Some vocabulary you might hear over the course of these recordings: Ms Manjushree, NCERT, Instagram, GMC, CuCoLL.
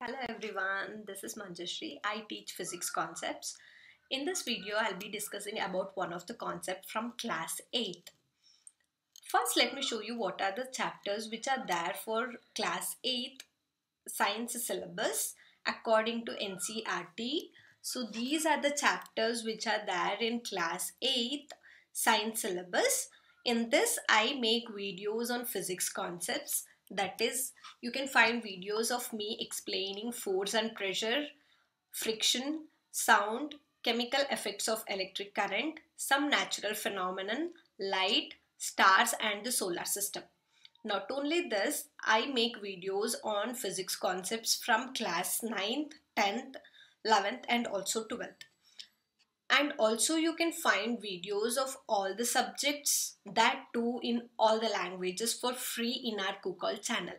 Hello everyone, this is Manjushree. I teach physics concepts. In this video, I'll be discussing about one of the concepts from class 8. First, let me show you what are the chapters which are there for class 8 science syllabus according to NCERT. So these are the chapters which are there in class 8 science syllabus. In this, I make videos on physics concepts. That is, you can find videos of me explaining force and pressure, friction, sound, chemical effects of electric current, some natural phenomenon, light, stars and the solar system. Not only this, I make videos on physics concepts from class 9th, 10th, 11th and also 12th. And also you can find videos of all the subjects, that too in all the languages, for free in our CuCoLL channel.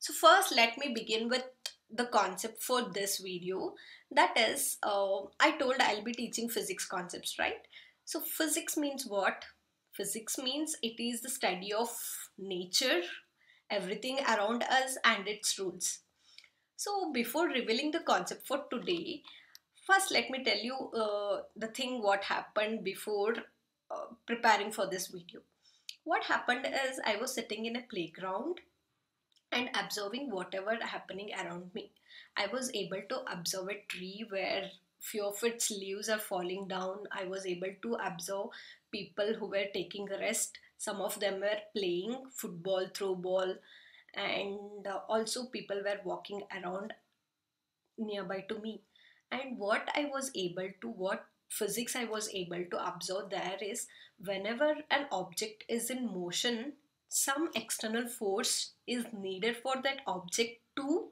So first let me begin with the concept for this video. That is, I told I'll be teaching physics concepts, right? So physics means what? Physics means it is the study of nature, everything around us and its rules. So before revealing the concept for today, first, let me tell you the thing what happened before preparing for this video. What happened is I was sitting in a playground and observing whatever happening around me. I was able to observe a tree where few of its leaves are falling down. I was able to observe people who were taking a rest. Some of them were playing football, throw ball, and also people were walking around nearby to me. And what physics I was able to observe there is, whenever an object is in motion, some external force is needed for that object to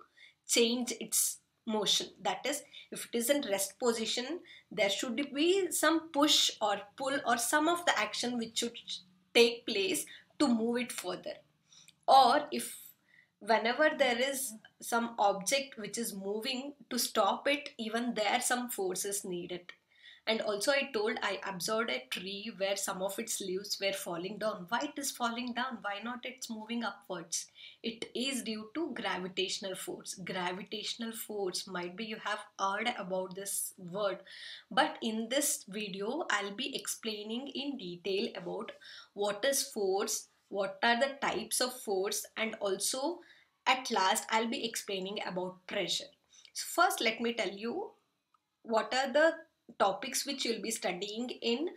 change its motion. That is, if it is in rest position, there should be some push or pull or some of the action which should take place to move it further. Or if whenever there is some object which is moving, to stop it, even there some force is needed. And also I observed a tree where some of its leaves were falling down. Why it is falling down? Why not it's moving upwards? It is due to gravitational force. Gravitational force, might be you have heard about this word. But in this video, I'll be explaining in detail about what is force, what are the types of force, and also at last, I'll be explaining about pressure. So first, let me tell you what are the topics which you'll be studying in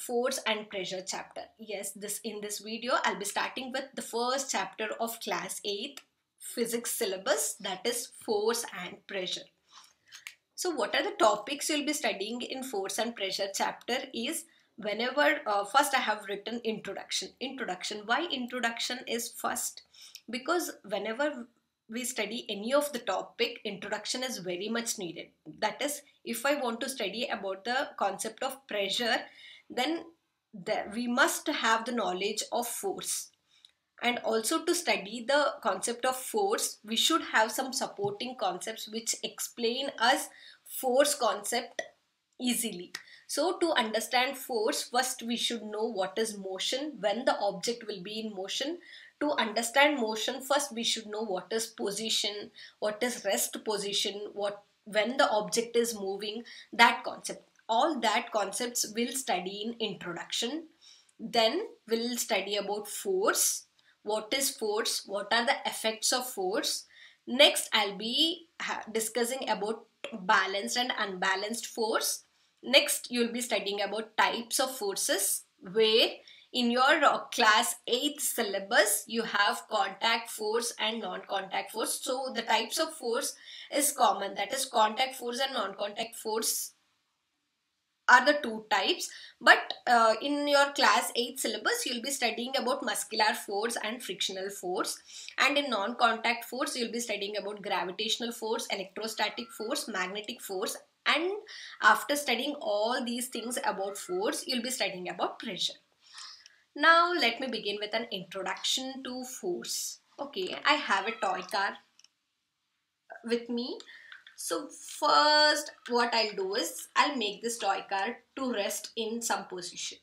force and pressure chapter. Yes, in this video, I'll be starting with the first chapter of class 8 physics syllabus, that is force and pressure. So what are the topics you'll be studying in force and pressure chapter is, whenever first I have written introduction. Introduction, why introduction is first? Because whenever we study any of the topic, introduction is very much needed. That is, if I want to study about the concept of pressure, then we must have the knowledge of force. And also to study the concept of force, we should have some supporting concepts which explain us force concept easily. So to understand force, first we should know what is motion, when the object will be in motion. To understand motion, first we should know what is position, what is rest position, when the object is moving, that concept. All that concepts we'll study in introduction. Then we'll study about force. What is force? What are the effects of force? Next, I'll be discussing about balanced and unbalanced force. Next, you'll be studying about types of forces, where in your class 8 syllabus, you have contact force and non-contact force. So the types of force is common. That is, contact force and non-contact force are the two types. But in your class 8 syllabus, you'll be studying about muscular force and frictional force. And in non-contact force, you'll be studying about gravitational force, electrostatic force, magnetic force. And after studying all these things about force, you'll be studying about pressure. Now, let me begin with an introduction to force. Okay, I have a toy car with me. So first, what I'll do is, I'll make this toy car to rest in some position.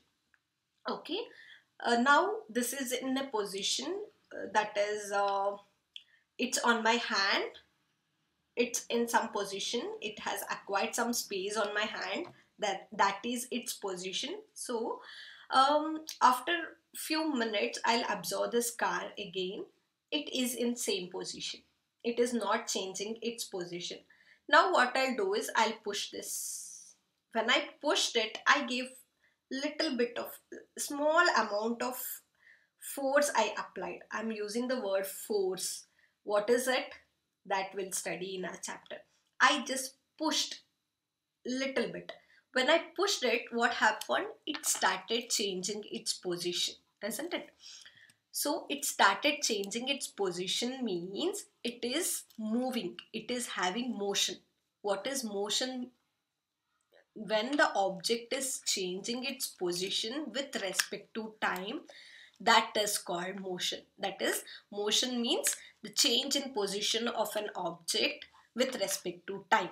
Okay, now this is in a position that is, it's on my hand. it's in some position, it has acquired some space on my hand, that is its position. So after few minutes I'll observe this car again. It is in same position, it is not changing its position. Now what I'll do is I'll push this. When I pushed it, I gave little bit of small amount of force I applied. I'm using the word force. What is it? That we'll study in our chapter. I just pushed little bit. When I pushed it, what happened? It started changing its position, isn't it? So it started changing its position means it is moving, it is having motion. What is motion? When the object is changing its position with respect to time, that is called motion. That is, motion means the change in position of an object with respect to time.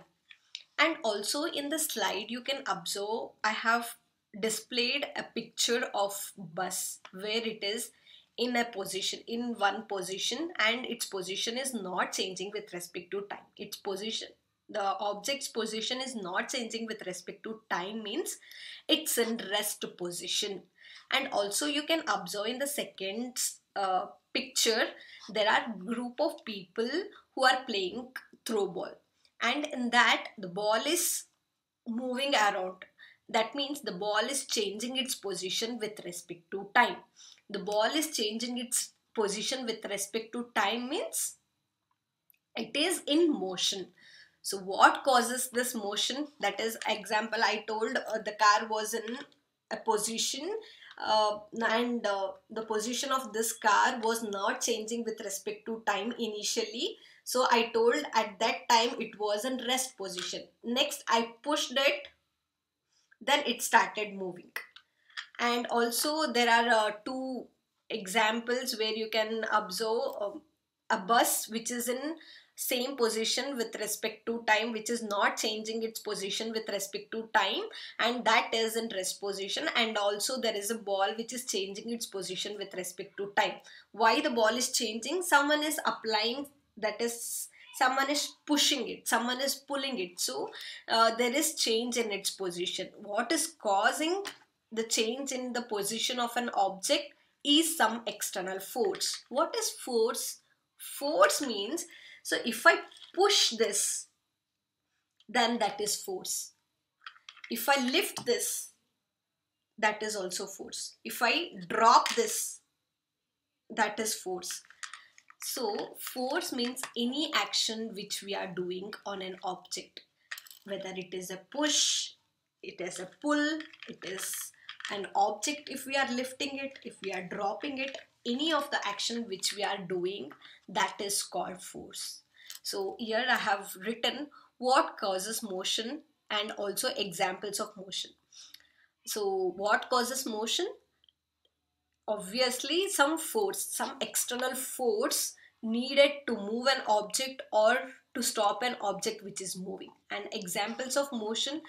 And also in the slide you can observe I have displayed a picture of bus where it is in a position, in one position, and its position is not changing with respect to time. Its position, the object's position is not changing with respect to time means it's in rest position. And also you can observe in the second picture there are group of people who are playing throw ball, and in that the ball is moving around. That means the ball is changing its position with respect to time. The ball is changing its position with respect to time means it is in motion. So what causes this motion? That is, example I told the car was in a position and the position of this car was not changing with respect to time initially. So I told at that time it was in rest position. Next I pushed it, then it started moving. And also there are two examples where you can observe a bus which is in same position with respect to time, which is not changing its position with respect to time, and that is in rest position. And also there is a ball which is changing its position with respect to time. Why the ball is changing? Someone is applying, that is, someone is pushing it, someone is pulling it. So there is change in its position. What is causing the change in the position of an object is some external force. What is force? Force means, so if I push this, then that is force. If I lift this, that is also force. If I drop this, that is force. So force means any action which we are doing on an object, whether it is a push, it is a pull, it is an object if we are lifting it, if we are dropping it, any of the action which we are doing, that is called force. So here I have written what causes motion and also examples of motion. So what causes motion? Obviously some force, some external force needed to move an object or to stop an object which is moving. And examples of motion,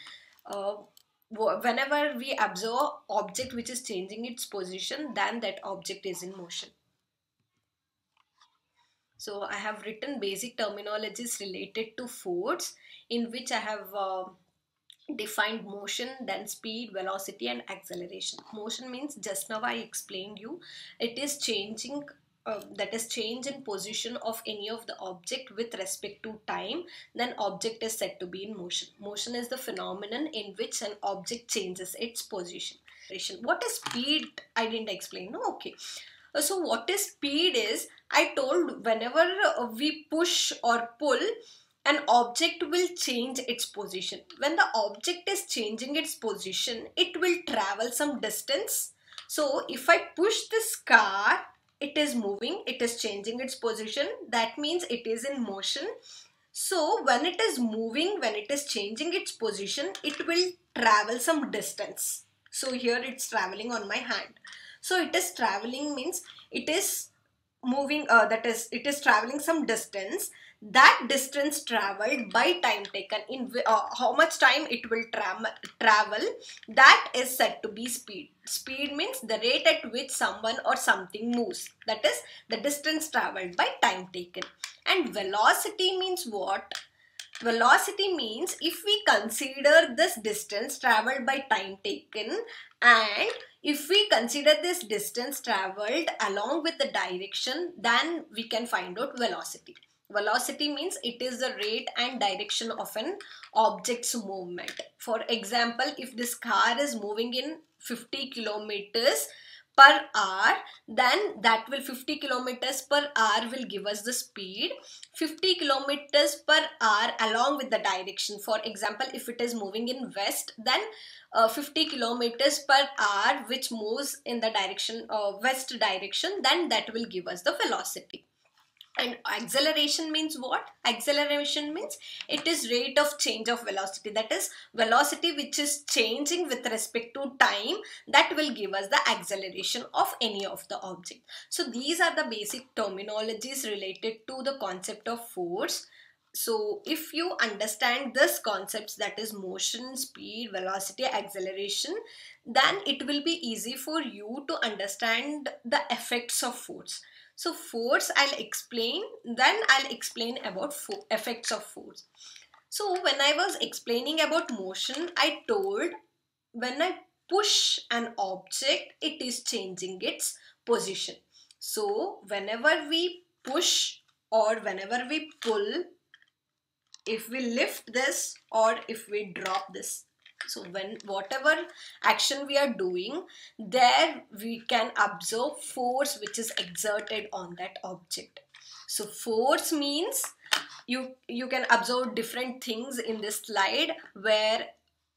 whenever we observe object which is changing its position, then that object is in motion. So I have written basic terminologies related to force, in which I have defined motion, then speed, velocity and acceleration. Motion means, just now I explained you, it is changing, that is, change in position of any of the object with respect to time, then object is said to be in motion. Motion is the phenomenon in which an object changes its position. What is speed? I didn't explain. No, okay. So what is speed is, I told whenever we push or pull, an object will change its position. When the object is changing its position, it will travel some distance. So if I push this car, it is moving, it is changing its position, that means it is in motion. So when it is moving, when it is changing its position, it will travel some distance. So here it's traveling on my hand. So it is traveling means it is moving, it is traveling some distance. That distance traveled by time taken, in how much time it will travel, that is said to be speed. Speed means the rate at which someone or something moves, that is the distance traveled by time taken. And velocity means what? Velocity means if we consider this distance traveled by time taken, and if we consider this distance traveled along with the direction, then we can find out velocity. Velocity means it is the rate and direction of an object's movement. For example, if this car is moving in 50 kilometers per hour, then that will 50 kilometers per hour will give us the speed. 50 kilometers per hour along with the direction. For example, if it is moving in west, then 50 kilometers per hour which moves in the direction west direction, then that will give us the velocity. And acceleration means what? Acceleration means it is rate of change of velocity. That is velocity which is changing with respect to time, that will give us the acceleration of any of the object. So these are the basic terminologies related to the concept of force. So if you understand this concepts, that is motion, speed, velocity, acceleration, then it will be easy for you to understand the effects of force. So force I'll explain, then I'll explain about effects of force. So when I was explaining about motion, I told when I push an object, it is changing its position. So whenever we push or whenever we pull, if we lift this or if we drop this, so when whatever action we are doing, there we can observe force which is exerted on that object. So force means you can observe different things in this slide, where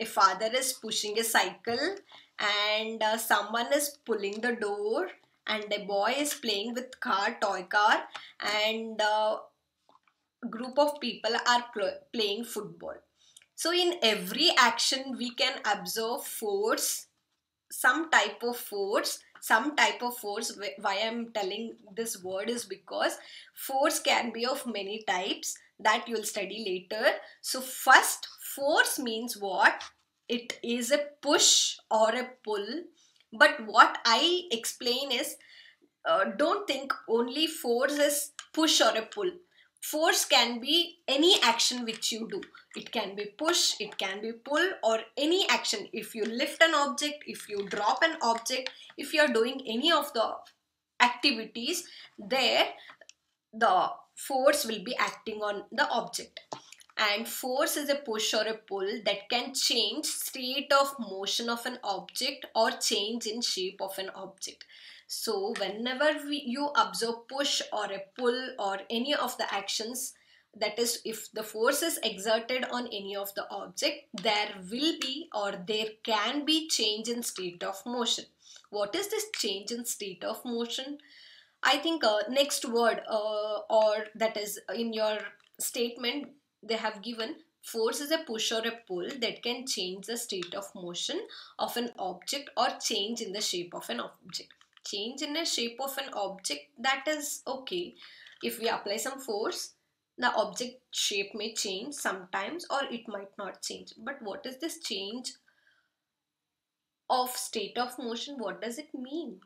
a father is pushing a cycle and someone is pulling the door, and a boy is playing with toy car, and group of people are playing football. So in every action we can observe force, some type of force. Why I'm telling this word is because force can be of many types, that you'll study later. So first, force means what? It is a push or a pull. But what I explain is, don't think only force is push or a pull. Force can be any action which you do. It can be push, it can be pull, or any action. If you lift an object, if you drop an object, if you are doing any of the activities, there the force will be acting on the object. And force is a push or a pull that can change state of motion of an object or change in shape of an object. So whenever you observe push or a pull or any of the actions, that is if the force is exerted on any of the object, there will be or there can be change in state of motion. What is this change in state of motion? I think next word or that is in your statement they have given, force is a push or a pull that can change the state of motion of an object or change in the shape of an object. Change in the shape of an object, that is okay. If we apply some force, the object shape may change sometimes or it might not change. But what is this change of state of motion? What does it mean?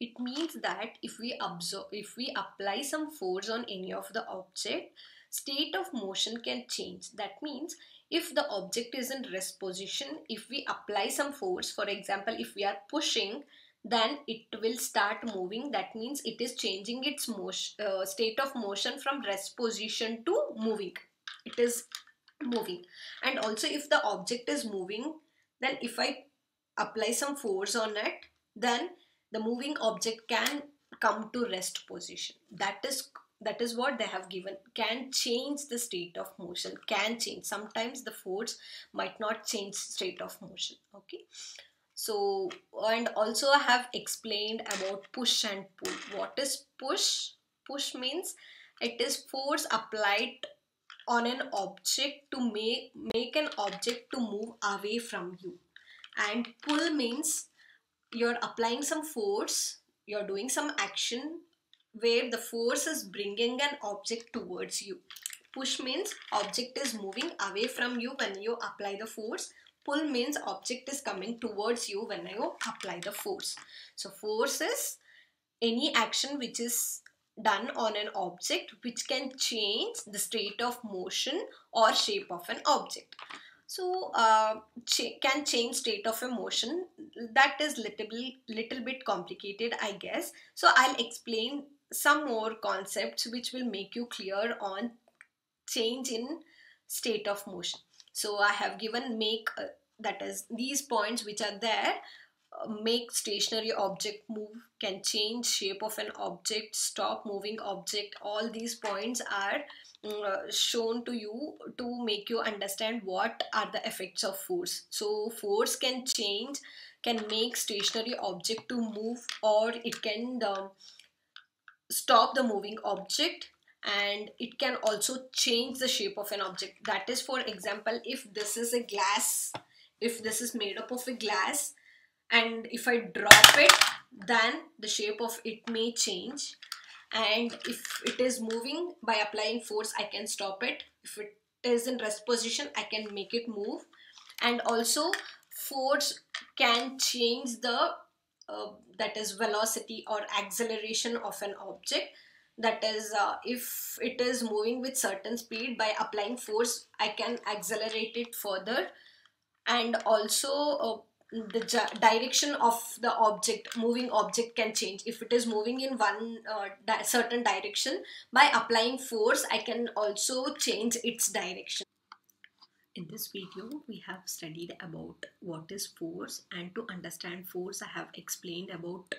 It means that if we apply some force on any of the object, state of motion can change. That means if the object is in rest position, if we apply some force, for example, if we are pushing, then it will start moving. That means it is changing its motion, state of motion from rest position to moving. It is moving. And also if the object is moving, then if I apply some force on it, then the moving object can come to rest position. That is what they have given. Can change the state of motion. Can change. Sometimes the force might not change state of motion. Okay. So, and also I have explained about push and pull. What is push? Push means it is force applied on an object to make an object to move away from you. And pull means you're applying some force, you're doing some action where the force is bringing an object towards you. Push means object is moving away from you when you apply the force. Pull means object is coming towards you when you apply the force. So force is any action which is done on an object which can change the state of motion or shape of an object. So can change state of a motion, that is little bit complicated, I guess. So I'll explain some more concepts which will make you clear on change in state of motion. So I have given make, that is these points which are there, make stationary object move, can change shape of an object, stop moving object. All these points are shown to you to make you understand what are the effects of force. So force can change, can make stationary object to move, or it can stop the moving object, and it can also change the shape of an object. That is, for example, if this is a glass, if this is made up of a glass, and if I drop it, then the shape of it may change. And if it is moving, by applying force I can stop it. If it is in rest position, I can make it move. And also force can change the that is velocity or acceleration of an object. That is, if it is moving with certain speed, by applying force I can accelerate it further. And also the direction of the object, moving object, can change. If it is moving in one certain direction, by applying force I can also change its direction. In this video we have studied about what is force, and to understand force I have explained about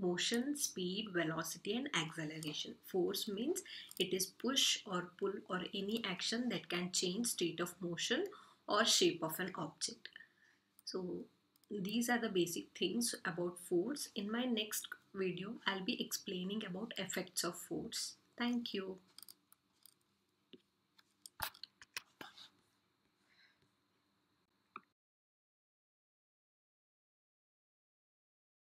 motion, speed, velocity and acceleration. Force means it is push or pull or any action that can change state of motion or shape of an object. So these are the basic things about force. In my next video, I'll be explaining about effects of force. Thank you.